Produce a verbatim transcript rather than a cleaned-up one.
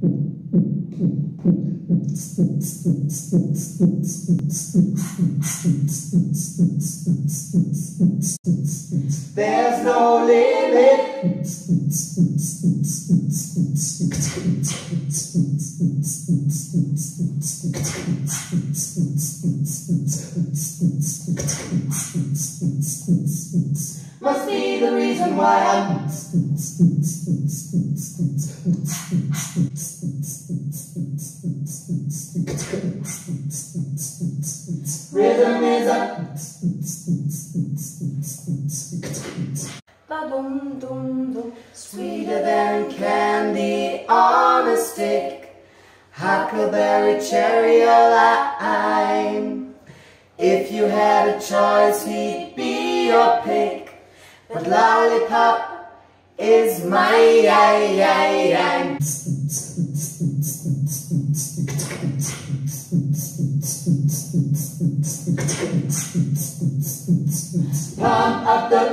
There's no limit. Must be the reason why I'm rhythm is up. Ba-dum dum dum, sweeter than candy on a stick, huckleberry cherry a lime. If you had a choice, he'd be your pick. But lollipop is my I, I, I. Pump up the